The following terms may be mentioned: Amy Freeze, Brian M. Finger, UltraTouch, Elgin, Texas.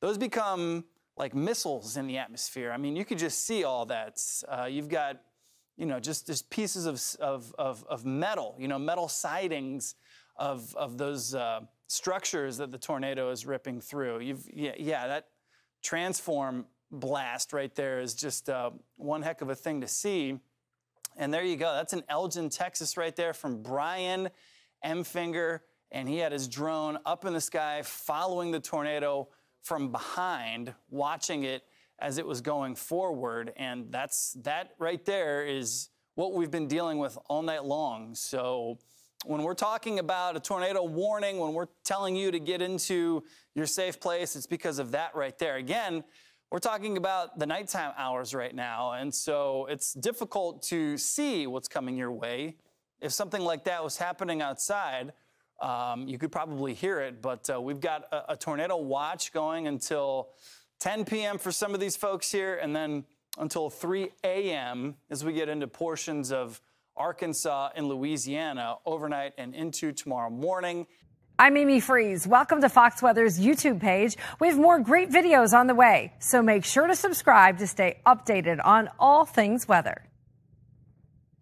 Those become like missiles in the atmosphere. I mean, you could just see all that. You've got, you know, just pieces of metal, you know, metal sidings of those structures that the tornado is ripping through. Yeah, that transform blast right there is just one heck of a thing to see. And there you go. That's in Elgin, Texas right there from Brian M. Finger. And he had his drone up in the sky following the tornado from behind, watching it as it was going forward. And that right there is what we've been dealing with all night long. So when we're talking about a tornado warning, when we're telling you to get into your safe place, it's because of that right there. Again, we're talking about the nighttime hours right now, and so it's difficult to see what's coming your way. If something like that was happening outside, you could probably hear it, but we've got a tornado watch going until 10 p.m. for some of these folks here, and then until 3 a.m. as we get into portions of Arkansas and Louisiana overnight and into tomorrow morning. I'm Amy Freeze. Welcome to Fox Weather's YouTube page. We have more great videos on the way, so make sure to subscribe to stay updated on all things weather.